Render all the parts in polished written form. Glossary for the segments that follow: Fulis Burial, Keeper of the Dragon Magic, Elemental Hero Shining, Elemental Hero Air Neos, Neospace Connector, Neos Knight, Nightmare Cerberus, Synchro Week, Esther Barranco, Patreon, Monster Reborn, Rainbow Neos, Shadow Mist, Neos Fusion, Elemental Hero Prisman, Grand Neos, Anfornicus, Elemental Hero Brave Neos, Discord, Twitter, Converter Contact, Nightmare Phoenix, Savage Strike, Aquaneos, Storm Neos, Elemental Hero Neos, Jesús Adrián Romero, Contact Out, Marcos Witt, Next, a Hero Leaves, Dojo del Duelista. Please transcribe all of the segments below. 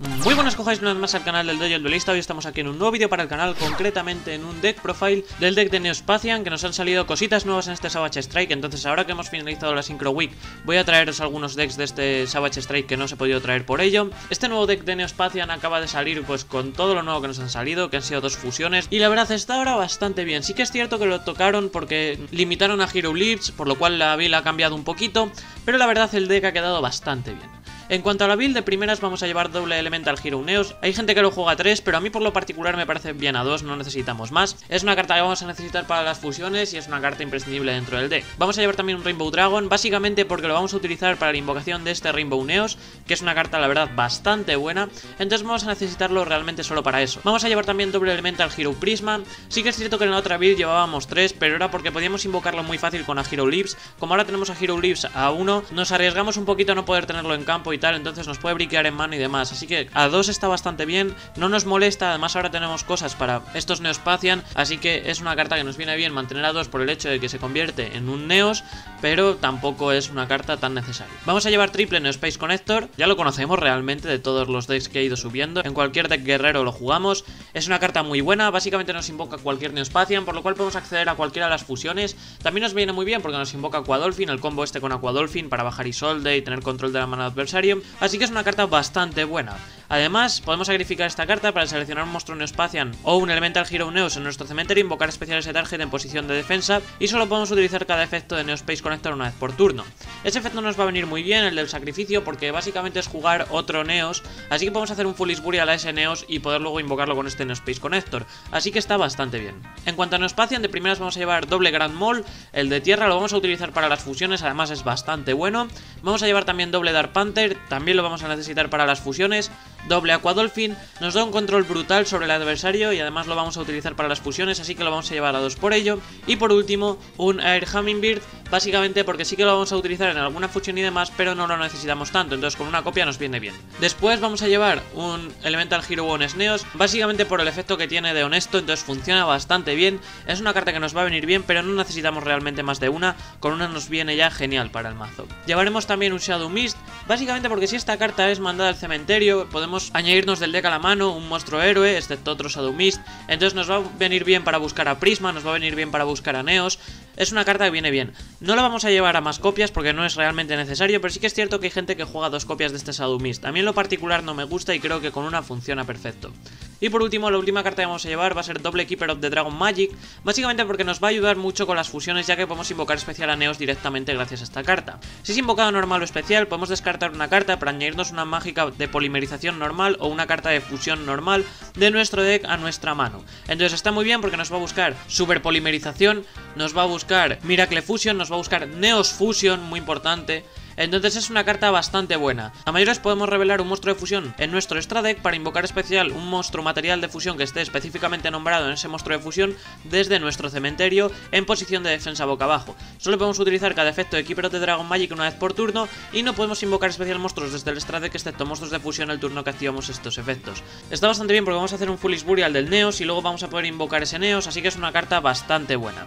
Muy buenas, cojáis una vez más al canal del Dojo del Duelista. Hoy estamos aquí en un nuevo vídeo para el canal, concretamente en un deck profile del deck de NeoSpacian, que nos han salido cositas nuevas en este Savage Strike. Entonces, ahora que hemos finalizado la Synchro Week, voy a traeros algunos decks de este Savage Strike que no os he podido traer por ello. Este nuevo deck de NeoSpacian acaba de salir pues con todo lo nuevo que nos han salido, que han sido dos fusiones, y la verdad está ahora bastante bien. Sí que es cierto que lo tocaron porque limitaron a Hero Leaves, por lo cual la build ha cambiado un poquito, pero la verdad el deck ha quedado bastante bien. En cuanto a la build, de primeras vamos a llevar doble Elemental Hero Neos. Hay gente que lo juega a 3, pero a mí por lo particular me parece bien a 2, no necesitamos más. Es una carta que vamos a necesitar para las fusiones y es una carta imprescindible dentro del deck. Vamos a llevar también un Rainbow Dragon, básicamente porque lo vamos a utilizar para la invocación de este Rainbow Neos, que es una carta la verdad bastante buena, entonces vamos a necesitarlo realmente solo para eso. Vamos a llevar también doble Elemental Hero Prisman. Sí que es cierto que en la otra build llevábamos 3, pero era porque podíamos invocarlo muy fácil con a Hero Leaves. Como ahora tenemos a Hero Leaves a 1, nos arriesgamos un poquito a no poder tenerlo en campo y tal, entonces nos puede briquear en mano y demás, así que a 2 está bastante bien, no nos molesta. Además ahora tenemos cosas para estos Neospacian, así que es una carta que nos viene bien mantener a 2 por el hecho de que se convierte en un Neos, pero tampoco es una carta tan necesaria. Vamos a llevar triple Neospace Connector, ya lo conocemos realmente de todos los decks que ha ido subiendo, en cualquier deck guerrero lo jugamos, es una carta muy buena, básicamente nos invoca cualquier Neospacian, por lo cual podemos acceder a cualquiera de las fusiones. También nos viene muy bien porque nos invoca Aquadolphin, el combo este con Aquadolphin para bajar Isolde y tener control de la mano adversaria. Así que es una carta bastante buena. Además, podemos sacrificar esta carta para seleccionar un monstruo Neospacian o un Elemental Hero Neos en nuestro cementerio, invocar especiales de target en posición de defensa, y solo podemos utilizar cada efecto de Neospace Connector una vez por turno. Ese efecto nos va a venir muy bien, el del sacrificio, porque básicamente es jugar otro Neos, así que podemos hacer un Fulis Burial a ese Neos y poder luego invocarlo con este Neospace Connector, así que está bastante bien. En cuanto a Neospacian, de primeras vamos a llevar doble Grand Mold, el de tierra lo vamos a utilizar para las fusiones, además es bastante bueno. Vamos a llevar también doble Dark Panther, también lo vamos a necesitar para las fusiones. Doble Aquadolphin, nos da un control brutal sobre el adversario y además lo vamos a utilizar para las fusiones, así que lo vamos a llevar a 2 por ello. Y por último, un Air Hummingbird, básicamente porque sí que lo vamos a utilizar en alguna fusión y demás, pero no lo necesitamos tanto, entonces con una copia nos viene bien. Después vamos a llevar un Elemental Hero Neos, básicamente por el efecto que tiene de honesto, entonces funciona bastante bien. Es una carta que nos va a venir bien, pero no necesitamos realmente más de una, con una nos viene ya genial para el mazo. Llevaremos también un Shadow Mist, básicamente porque si esta carta es mandada al cementerio, podemos añadirnos del deck a la mano un monstruo héroe, excepto otro Shadow Mist, entonces nos va a venir bien para buscar a Prisma, nos va a venir bien para buscar a Neos. Es una carta que viene bien. No la vamos a llevar a más copias porque no es realmente necesario, pero sí que es cierto que hay gente que juega 2 copias de este Shadow Mist. A mí en lo particular no me gusta y creo que con una funciona perfecto. Y por último, la última carta que vamos a llevar va a ser doble Keeper of the Dragon Magic, básicamente porque nos va a ayudar mucho con las fusiones, ya que podemos invocar especial a Neos directamente gracias a esta carta. Si es invocado normal o especial, podemos descartar una carta para añadirnos una mágica de polimerización normal o una carta de fusión normal de nuestro deck a nuestra mano. Entonces está muy bien porque nos va a buscar super polimerización, nos va a buscar Miracle Fusion, nos va a buscar Neos Fusion, muy importante. Entonces es una carta bastante buena. A mayores podemos revelar un monstruo de fusión en nuestro extra deck para invocar especial un monstruo material de fusión que esté específicamente nombrado en ese monstruo de fusión desde nuestro cementerio en posición de defensa boca abajo. Solo podemos utilizar cada efecto de Keeper of the Dragon Magic una vez por turno y no podemos invocar especial monstruos desde el extra deck excepto monstruos de fusión el turno que activamos estos efectos. Está bastante bien porque vamos a hacer un Fulis Burial del Neos y luego vamos a poder invocar ese Neos, así que es una carta bastante buena.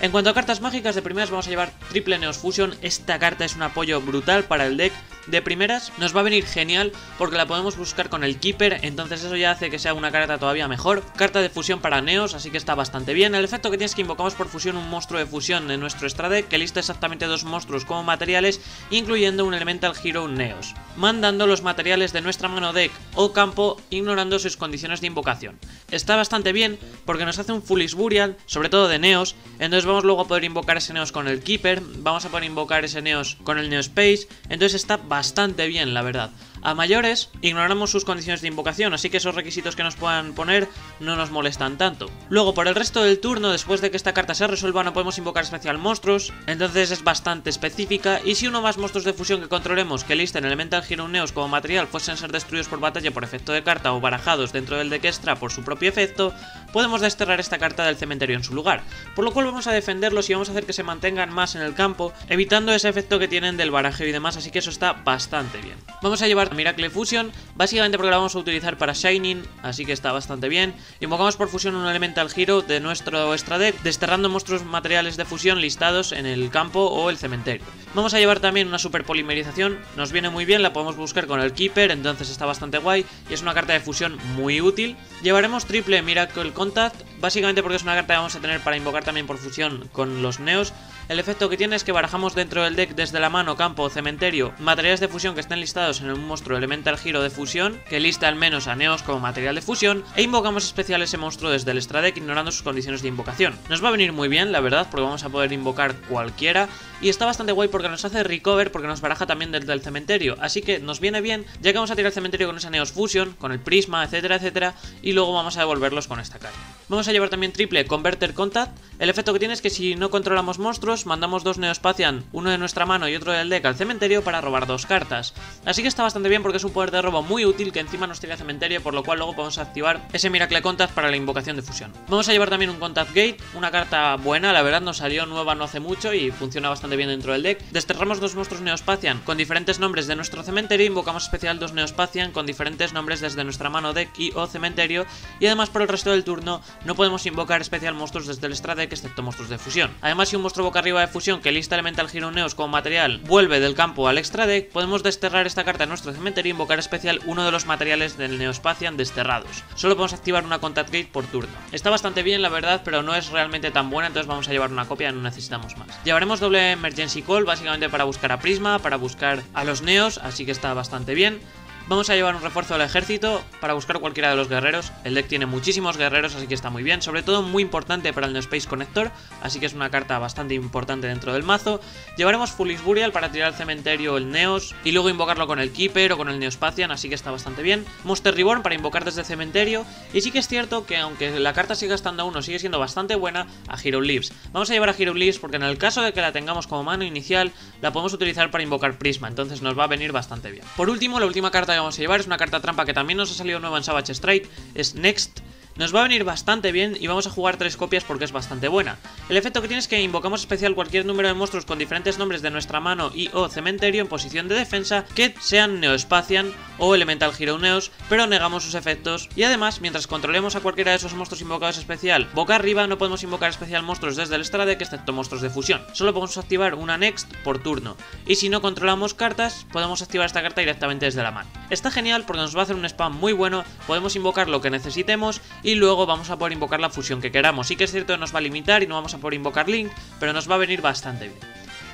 En cuanto a cartas mágicas, de primeras vamos a llevar triple Neos Fusion. Esta carta es un apoyo brutal para el deck. De primeras nos va a venir genial porque la podemos buscar con el Keeper, entonces eso ya hace que sea una carta todavía mejor. Carta de fusión para Neos, así que está bastante bien. El efecto que tiene es que invocamos por fusión un monstruo de fusión de nuestro extra deck que lista exactamente 2 monstruos como materiales, incluyendo un Elemental Hero Neos, mandando los materiales de nuestra mano deck o campo, ignorando sus condiciones de invocación. Está bastante bien porque nos hace un Fulis Burial, sobre todo de Neos, entonces vamos luego a poder invocar ese Neos con el Keeper, vamos a poder invocar ese Neos con el Neospace, entonces está bastante bien, la verdad. A mayores ignoramos sus condiciones de invocación, así que esos requisitos que nos puedan poner no nos molestan tanto. Luego por el resto del turno, después de que esta carta se resuelva, no podemos invocar especial monstruos, entonces es bastante específica, y si uno o más monstruos de fusión que controlemos que listen Elemental Hero Neos como material fuesen a ser destruidos por batalla por efecto de carta o barajados dentro del deck extra por su propio efecto, podemos desterrar esta carta del cementerio en su lugar, por lo cual vamos a defenderlos y vamos a hacer que se mantengan más en el campo, evitando ese efecto que tienen del barajeo y demás, así que eso está bastante bien. Vamos a llevar Miracle Fusion, básicamente porque la vamos a utilizar para Shining, así que está bastante bien. Invocamos por fusión un Elemental Hero de nuestro extra deck, desterrando monstruos materiales de fusión listados en el campo o el cementerio. Vamos a llevar también una super polimerización, nos viene muy bien, la podemos buscar con el Keeper, entonces está bastante guay y es una carta de fusión muy útil. Llevaremos triple Miracle Contact, básicamente porque es una carta que vamos a tener para invocar también por fusión con los Neos. El efecto que tiene es que barajamos dentro del deck desde la mano, campo o cementerio materiales de fusión que estén listados en un monstruo Elemental Hero de fusión, que lista al menos a Neos como material de fusión, e invocamos especial ese monstruo desde el extra deck ignorando sus condiciones de invocación. Nos va a venir muy bien, la verdad, porque vamos a poder invocar cualquiera, y está bastante guay porque nos hace recover, porque nos baraja también desde el cementerio, así que nos viene bien, ya que vamos a tirar el cementerio con esa Neos Fusion, con el Prisma, etcétera, etcétera, y luego vamos a devolverlos con esta carta. Vamos a llevar también triple Converter Contact. El efecto que tiene es que si no controlamos monstruos, mandamos dos Neospacian, uno de nuestra mano y otro del deck, al cementerio para robar dos cartas. Así que está bastante bien porque es un poder de robo muy útil que encima nos tira al cementerio, por lo cual luego podemos activar ese Miracle Contact para la invocación de fusión. Vamos a llevar también un Contact Gate, una carta buena, la verdad, nos salió nueva no hace mucho y funciona bastante bien dentro del deck. Desterramos dos monstruos Neospacian con diferentes nombres de nuestro cementerio, invocamos especial dos Neospacian con diferentes nombres desde nuestra mano, deck y o cementerio, y además por el resto del turno no podemos invocar especial monstruos desde el extra deck excepto monstruos de fusión. Además, si un monstruo boca arriba de fusión que lista Elemental Hero Neos como material vuelve del campo al extra deck, podemos desterrar esta carta en nuestro cementerio e invocar especial uno de los materiales del Neospacian desterrados. Solo podemos activar una Contact Gate por turno. Está bastante bien, la verdad, pero no es realmente tan buena, entonces vamos a llevar una copia, no necesitamos más. Llevaremos doble Emergency Call, básicamente para buscar a Prisma, para buscar a los Neos, así que está bastante bien. Vamos a llevar un refuerzo del ejército para buscar cualquiera de los guerreros. El deck tiene muchísimos guerreros, así que está muy bien. Sobre todo muy importante para el Neospace Connector, así que es una carta bastante importante dentro del mazo. Llevaremos Fulis Burial para tirar al cementerio el Neos y luego invocarlo con el Keeper o con el Neospacian, así que está bastante bien. Monster Reborn para invocar desde el cementerio. Y sí que es cierto que aunque la carta siga estando a uno, sigue siendo bastante buena, a Hero Leaves. Vamos a llevar a Hero Leaves porque en el caso de que la tengamos como mano inicial, la podemos utilizar para invocar Prisma, entonces nos va a venir bastante bien. Por último, la última carta que vamos a llevar es una carta trampa que también nos ha salido nueva en Savage Strike, es Next. Nos va a venir bastante bien y vamos a jugar tres copias porque es bastante buena. El efecto que tiene es que invocamos especial cualquier número de monstruos con diferentes nombres de nuestra mano y o cementerio en posición de defensa que sean Neospacian o Elemental Hero Neos, pero negamos sus efectos, y además mientras controlemos a cualquiera de esos monstruos invocados especial boca arriba no podemos invocar especial monstruos desde el extra deck excepto monstruos de fusión. Solo podemos activar una Next por turno, y si no controlamos cartas podemos activar esta carta directamente desde la mano. Está genial porque nos va a hacer un spam muy bueno, podemos invocar lo que necesitemos y luego vamos a poder invocar la fusión que queramos. Sí que es cierto que nos va a limitar y no vamos a poder invocar Link, pero nos va a venir bastante bien.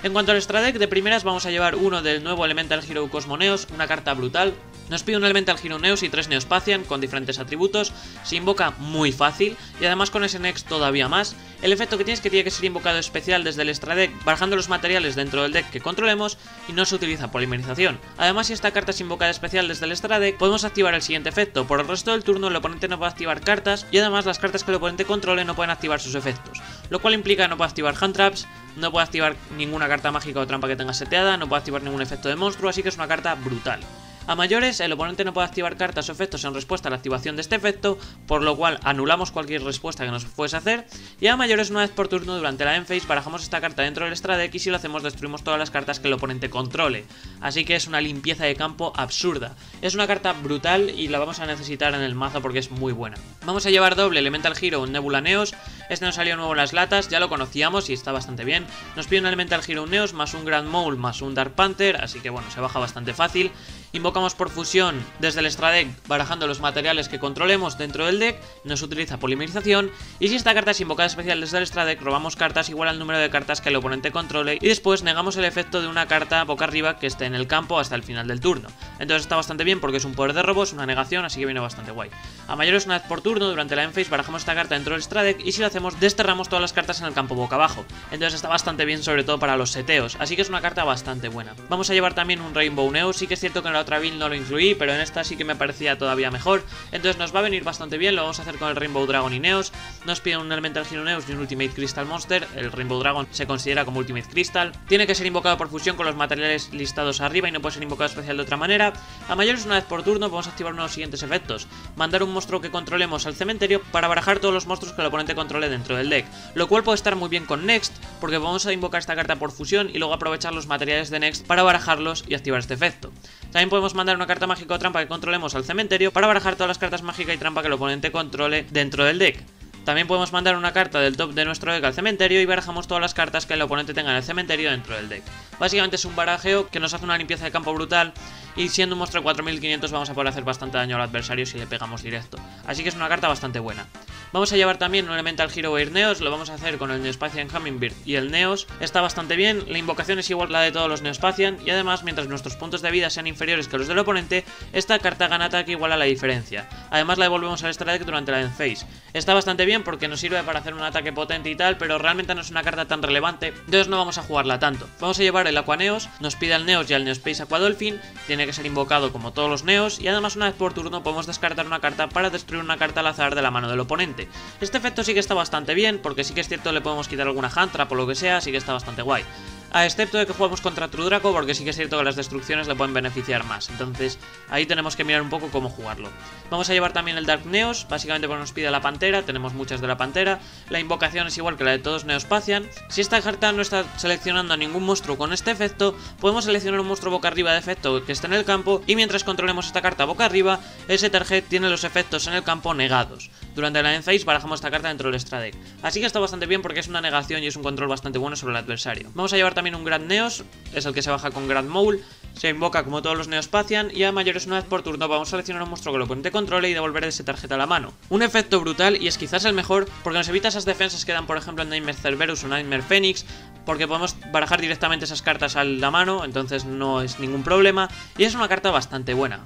En cuanto al extra deck, de primeras vamos a llevar uno del nuevo Elemental Hero Cosmoneos, una carta brutal. Nos pide un Elemental Hero Neos y tres Neospacian con diferentes atributos. Se invoca muy fácil y además con ese Next todavía más. El efecto que tiene es que tiene que ser invocado especial desde el extra deck, barajando los materiales dentro del deck que controlemos, y no se utiliza polimerización. Además, si esta carta es invocada especial desde el extra deck, podemos activar el siguiente efecto. Por el resto del turno el oponente no puede activar cartas y además las cartas que el oponente controle no pueden activar sus efectos, lo cual implica que no puede activar hand traps, no puede activar ninguna carta mágica o trampa que tenga seteada, no puede activar ningún efecto de monstruo, así que es una carta brutal. A mayores, el oponente no puede activar cartas o efectos en respuesta a la activación de este efecto, por lo cual anulamos cualquier respuesta que nos fuese a hacer, y a mayores una vez por turno durante la endphase barajamos esta carta dentro del extra deck y si lo hacemos destruimos todas las cartas que el oponente controle, así que es una limpieza de campo absurda. Es una carta brutal y la vamos a necesitar en el mazo porque es muy buena. Vamos a llevar doble Elemental Hero Nebula Neos. Este nos salió nuevo en las latas, ya lo conocíamos y está bastante bien. Nos pide un Elemental Hero Neos más un Grand Mold más un Dark Panther, así que bueno, se baja bastante fácil. Invocamos por fusión desde el extra deck barajando los materiales que controlemos dentro del deck, nos utiliza polimerización, y si esta carta es invocada especial desde el extra deck robamos cartas igual al número de cartas que el oponente controle y después negamos el efecto de una carta boca arriba que esté en el campo hasta el final del turno. Entonces está bastante bien porque es un poder de robo, es una negación, así que viene bastante guay. A mayores una vez por turno durante la endphase barajamos esta carta dentro del extra deck y si lo hacemos desterramos todas las cartas en el campo boca abajo, entonces está bastante bien sobre todo para los seteos, así que es una carta bastante buena. Vamos a llevar también un Rainbow Neos. Sí que es cierto que en la otra build no lo incluí, pero en esta sí que me parecía todavía mejor, entonces nos va a venir bastante bien. Lo vamos a hacer con el Rainbow Dragon y Neos. Nos piden un Elemental Hero Neos y un Ultimate Crystal Monster. El Rainbow Dragon se considera como Ultimate Crystal, tiene que ser invocado por fusión con los materiales listados arriba y no puede ser invocado especial de otra manera. habilidad. A mayores, una vez por turno, podemos activar uno de los siguientes efectos. Mandar un monstruo que controlemos al cementerio para barajar todos los monstruos que el oponente controle dentro del deck, lo cual puede estar muy bien con Next, porque vamos a invocar esta carta por fusión y luego aprovechar los materiales de Next para barajarlos y activar este efecto. También podemos mandar una carta mágica o trampa que controlemos al cementerio para barajar todas las cartas mágica y trampa que el oponente controle dentro del deck. También podemos mandar una carta del top de nuestro deck al cementerio y barajamos todas las cartas que el oponente tenga en el cementerio dentro del deck. Básicamente es un barajeo que nos hace una limpieza de campo brutal y siendo un monstruo de 4500 vamos a poder hacer bastante daño al adversario si le pegamos directo. Así que es una carta bastante buena. Vamos a llevar también un Elemental Hero Air Neos, lo vamos a hacer con el Neospacian Hummingbird y el Neos. Está bastante bien, la invocación es igual a la de todos los Neospacian y además mientras nuestros puntos de vida sean inferiores que los del oponente, esta carta gana ataque igual a la diferencia. Además la devolvemos al extra deck durante la end phase. Está bastante bien porque nos sirve para hacer un ataque potente y tal, pero realmente no es una carta tan relevante, entonces no vamos a jugarla tanto. Vamos a llevar el Aquaneos, nos pide al Neos y al Neospace Aquadolphin, tiene que ser invocado como todos los Neos y además una vez por turno podemos descartar una carta para destruir una carta al azar de la mano del oponente. Este efecto sí que está bastante bien, porque sí que es cierto le podemos quitar alguna hand trap o lo que sea, sí que está bastante guay. A excepto de que jugamos contra True Draco, porque sí que es cierto que las destrucciones le pueden beneficiar más. Entonces ahí tenemos que mirar un poco cómo jugarlo. Vamos a llevar también el Dark Neos, básicamente porque nos pide la Pantera, tenemos muchas de la Pantera. La invocación es igual que la de todos Neospacian. Si esta carta no está seleccionando a ningún monstruo con este efecto, podemos seleccionar un monstruo boca arriba de efecto que esté en el campo, y mientras controlemos esta carta boca arriba, ese target tiene los efectos en el campo negados. Durante la end phase barajamos esta carta dentro del extra deck. Así que está bastante bien porque es una negación y es un control bastante bueno sobre el adversario. Vamos a llevar también un Grand Neos, es el que se baja con Grand Mold, se invoca como todos los Neospacian y a mayores una vez por turno vamos a seleccionar un monstruo que el oponente controle y devolver ese tarjeta a la mano. Un efecto brutal y es quizás el mejor porque nos evita esas defensas que dan por ejemplo en Nightmare Cerberus o Nightmare Phoenix, porque podemos barajar directamente esas cartas a la mano, entonces no es ningún problema y es una carta bastante buena.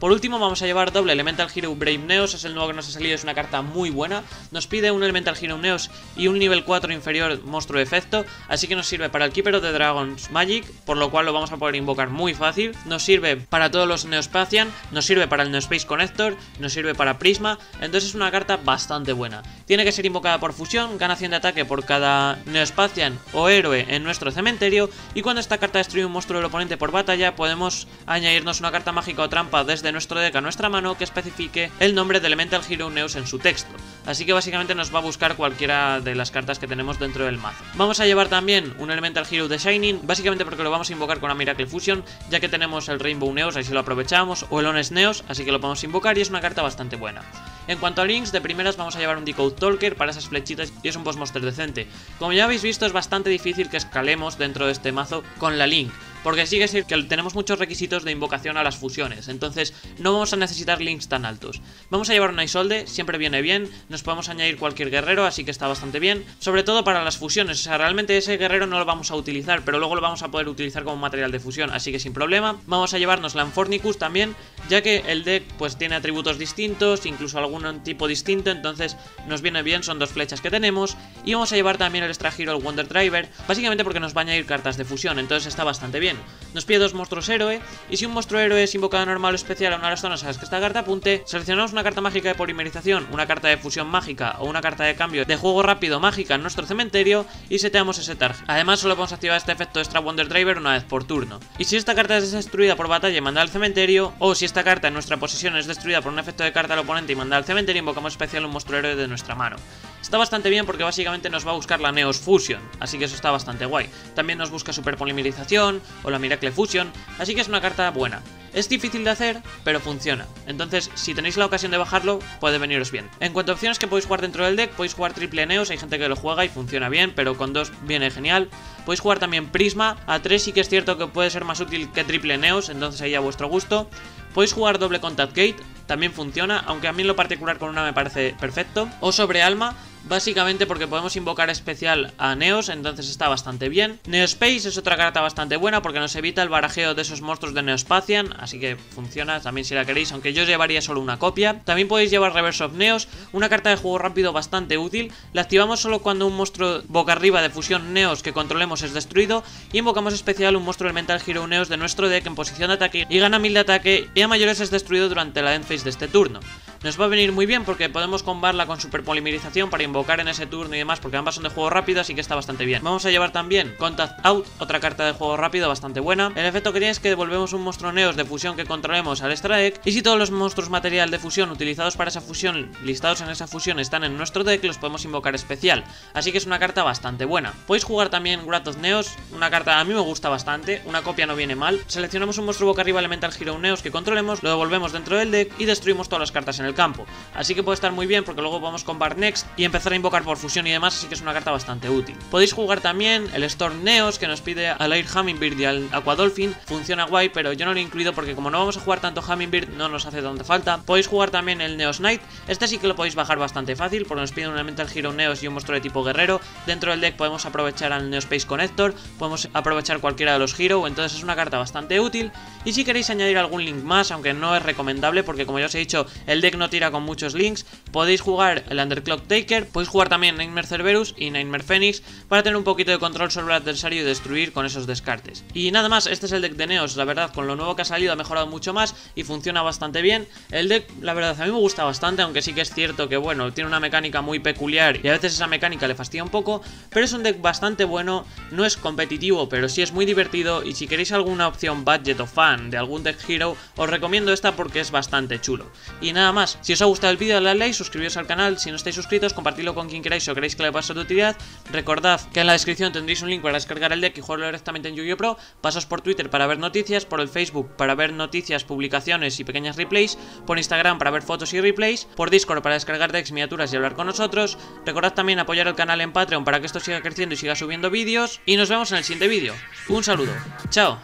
Por último vamos a llevar doble Elemental Hero Brave Neos, es el nuevo que nos ha salido, es una carta muy buena. Nos pide un Elemental Hero Neos y un nivel 4 inferior monstruo de efecto, así que nos sirve para el Keeper of the Dragon Magic, por lo cual lo vamos a poder invocar muy fácil. Nos sirve para todos los Neospacian, nos sirve para el Neospace Connector, nos sirve para Prisma, entonces es una carta bastante buena. Tiene que ser invocada por fusión, gana 100 de ataque por cada Neospacian o héroe en nuestro cementerio y cuando esta carta destruye un monstruo del oponente por batalla podemos añadirnos una carta mágica o trampa desde de nuestro deck a nuestra mano que especifique el nombre de Elemental Hero Neos en su texto. Así que básicamente nos va a buscar cualquiera de las cartas que tenemos dentro del mazo. Vamos a llevar también un Elemental Hero de Shining, básicamente porque lo vamos a invocar con la Miracle Fusion, ya que tenemos el Rainbow Neos, ahí sí lo aprovechamos, o el Honest Neos, así que lo podemos invocar y es una carta bastante buena. En cuanto a links, de primeras vamos a llevar un Decode Talker para esas flechitas y es un boss monster decente. Como ya habéis visto, es bastante difícil que escalemos dentro de este mazo con la link, porque sí que es que tenemos muchos requisitos de invocación a las fusiones, entonces no vamos a necesitar links tan altos. Vamos a llevar una Isolde, siempre viene bien, nos podemos añadir cualquier guerrero, así que está bastante bien, sobre todo para las fusiones, o sea, realmente ese guerrero no lo vamos a utilizar, pero luego lo vamos a poder utilizar como material de fusión, así que sin problema. Vamos a llevarnos la Anfornicus también, ya que el deck pues tiene atributos distintos, incluso algún tipo distinto, entonces nos viene bien, son dos flechas que tenemos, y vamos a llevar también el Extra Hero, el Wonder Driver, básicamente porque nos va a añadir cartas de fusión, entonces está bastante bien. Nos pide dos monstruos héroe y si un monstruo héroe es invocado normal o especial a una de las zonas a las que esta carta apunte, seleccionamos una carta mágica de polimerización, una carta de fusión mágica o una carta de cambio de juego rápido mágica en nuestro cementerio y seteamos ese target. Además solo podemos activar este efecto extra Wonder Driver una vez por turno. Y si esta carta es destruida por batalla y mandada al cementerio, o si esta carta en nuestra posesión es destruida por un efecto de carta al oponente y mandada al cementerio, invocamos especial un monstruo héroe de nuestra mano. Está bastante bien porque básicamente nos va a buscar la Neos Fusion, así que eso está bastante guay. También nos busca Super Polimerización o la Miracle Fusion, así que es una carta buena. Es difícil de hacer, pero funciona. Entonces, si tenéis la ocasión de bajarlo, puede veniros bien. En cuanto a opciones que podéis jugar dentro del deck, podéis jugar triple Neos, hay gente que lo juega y funciona bien, pero con dos viene genial. Podéis jugar también Prisma, a 3 sí que es cierto que puede ser más útil que triple Neos, entonces ahí a vuestro gusto. Podéis jugar doble Contact Gate, también funciona, aunque a mí en lo particular con una me parece perfecto. O sobre Alma, básicamente porque podemos invocar especial a Neos, entonces está bastante bien. Neospace es otra carta bastante buena porque nos evita el barajeo de esos monstruos de Neospacian, así que funciona también si la queréis, aunque yo llevaría solo una copia. También podéis llevar Reverse of Neos, una carta de juego rápido bastante útil. La activamos solo cuando un monstruo boca arriba de fusión Neos que controlemos es destruido y invocamos especial un monstruo Elemental Hero Neos de nuestro deck en posición de ataque y gana 1000 de ataque y a mayores es destruido durante la end phase de este turno. nos va a venir muy bien porque podemos combarla con superpolimerización para invocar en ese turno y demás, porque ambas son de juego rápido, así que está bastante bien. Vamos a llevar también Contact Out, otra carta de juego rápido bastante buena. El efecto que tiene es que devolvemos un monstruo Neos de fusión que controlemos al extra deck, y si todos los monstruos material de fusión utilizados para esa fusión, listados en esa fusión, están en nuestro deck, los podemos invocar especial, así que es una carta bastante buena. Podéis jugar también Wrath of Neos, una carta a mí me gusta bastante, una copia no viene mal. Seleccionamos un monstruo boca arriba Elemental Hero Neos que controlemos, lo devolvemos dentro del deck y destruimos todas las cartas en el campo, así que puede estar muy bien porque luego podemos combar Next y empezar a invocar por fusión y demás, así que es una carta bastante útil. Podéis jugar también el Storm Neos que nos pide al Air Hummingbird y al Aquadolphin, funciona guay, pero yo no lo he incluido porque como no vamos a jugar tanto Hummingbird no nos hace tanta falta. Podéis jugar también el Neos Knight, este sí que lo podéis bajar bastante fácil porque nos pide un Elemental Hero Neos y un monstruo de tipo guerrero. Dentro del deck podemos aprovechar al Neospace Connector, podemos aprovechar cualquiera de los Hero, entonces es una carta bastante útil. Y si queréis añadir algún link más, aunque no es recomendable porque como ya os he dicho el deck no tira con muchos links, podéis jugar el Underclock Taker, podéis jugar también Nightmare Cerberus y Nightmare Phoenix para tener un poquito de control sobre el adversario y destruir con esos descartes. Y nada más, este es el deck de Neos, la verdad con lo nuevo que ha salido ha mejorado mucho más y funciona bastante bien. El deck la verdad a mí me gusta bastante, aunque sí que es cierto que bueno, tiene una mecánica muy peculiar y a veces esa mecánica le fastidia un poco, pero es un deck bastante bueno, no es competitivo pero sí es muy divertido, y si queréis alguna opción budget o fan de algún deck hero os recomiendo esta porque es bastante chulo. Y nada más, si os ha gustado el vídeo dadle a like, suscribiros al canal si no estáis suscritos, compartidlo con quien queráis o queréis que le pase de utilidad. Recordad que en la descripción tendréis un link para descargar el deck y jugarlo directamente en Yu-Gi-Oh! Pro. Pasaos por Twitter para ver noticias, por el Facebook para ver noticias, publicaciones y pequeñas replays, por Instagram para ver fotos y replays, por Discord para descargar decks, miniaturas y hablar con nosotros. Recordad también apoyar el canal en Patreon para que esto siga creciendo y siga subiendo vídeos, y nos vemos en el siguiente vídeo. Un saludo, chao.